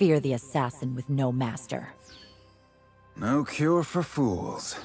Fear the assassin with no master. No cure for fools.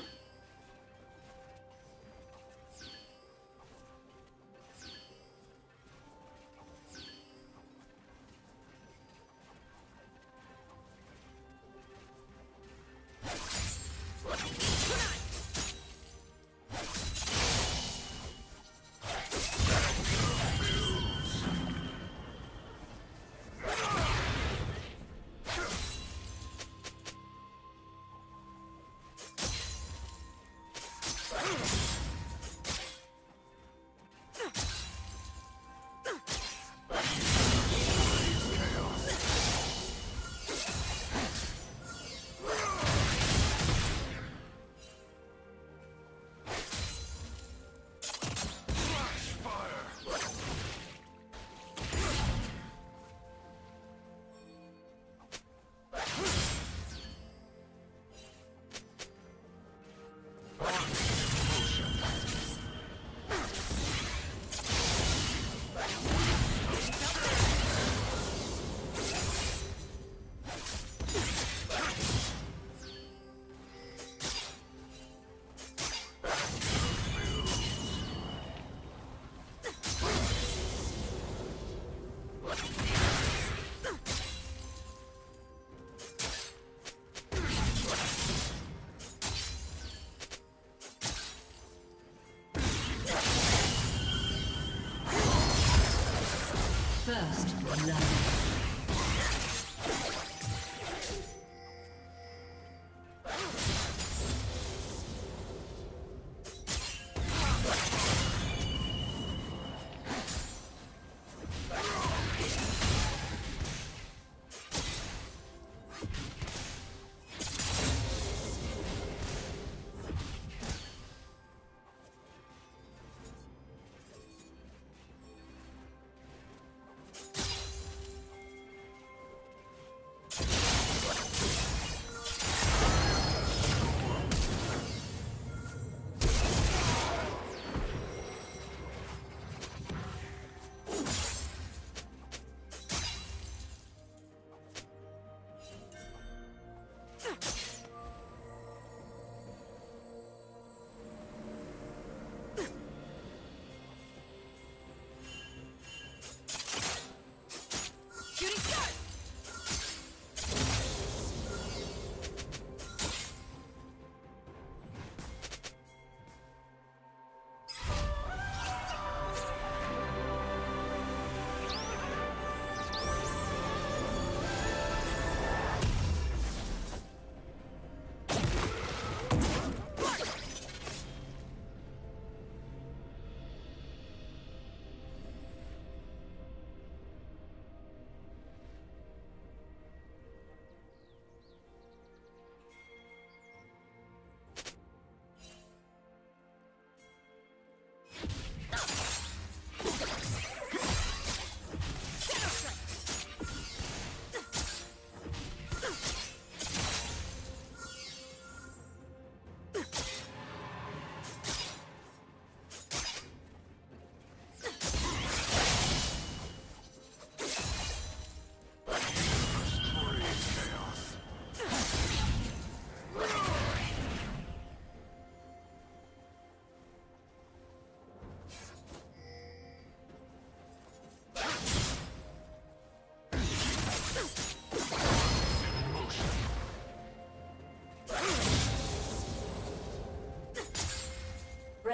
First love.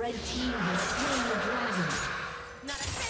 Red team has slain the dragon. Not a fan?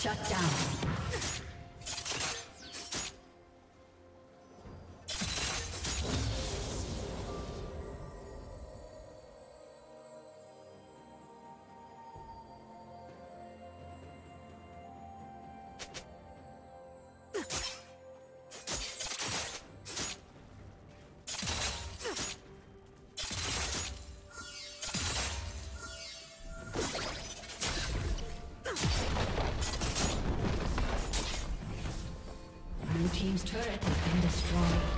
Shut down. Team's turret has been destroyed.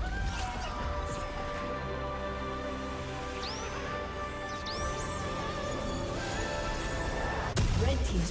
Red team's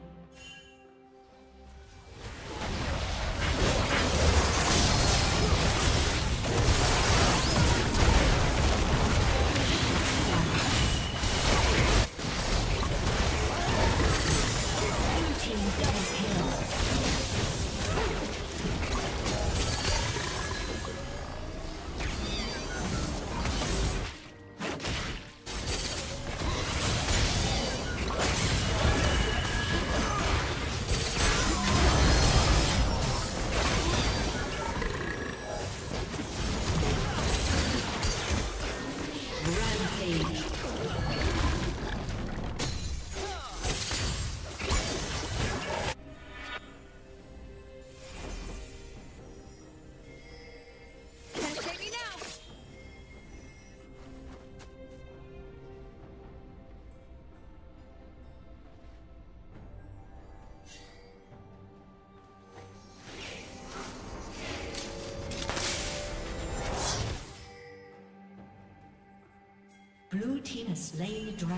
Blue team has slain the dragon.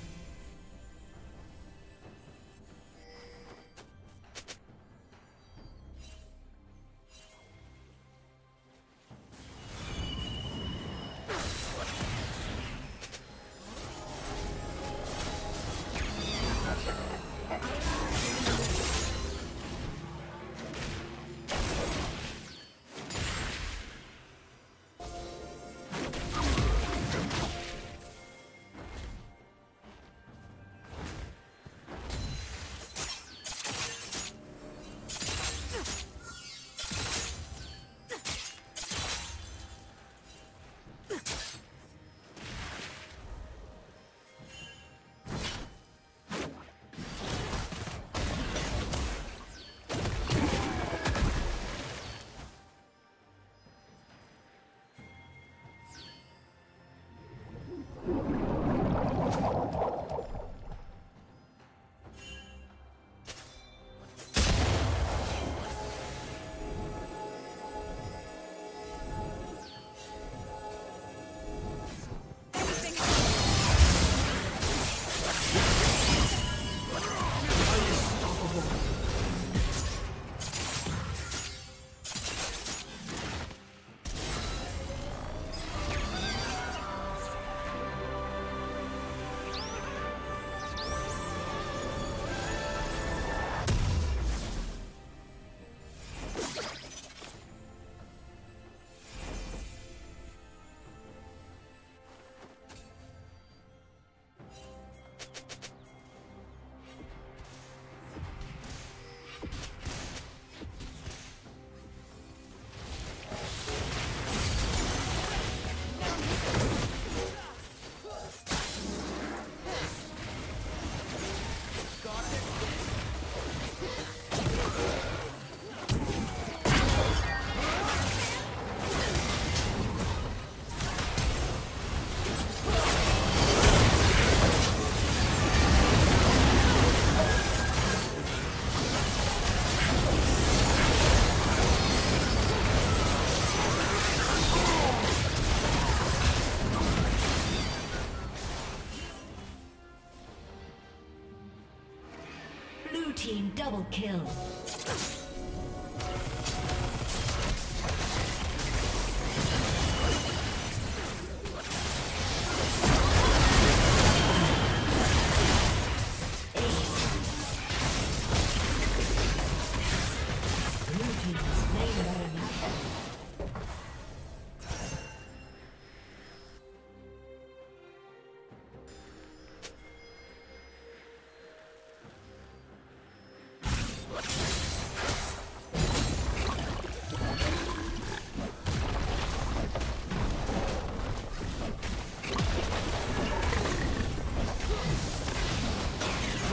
kill.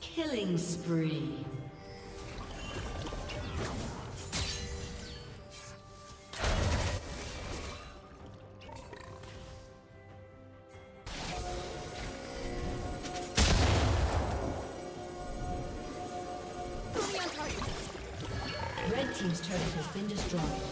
Killing spree. Red team's turret has been destroyed.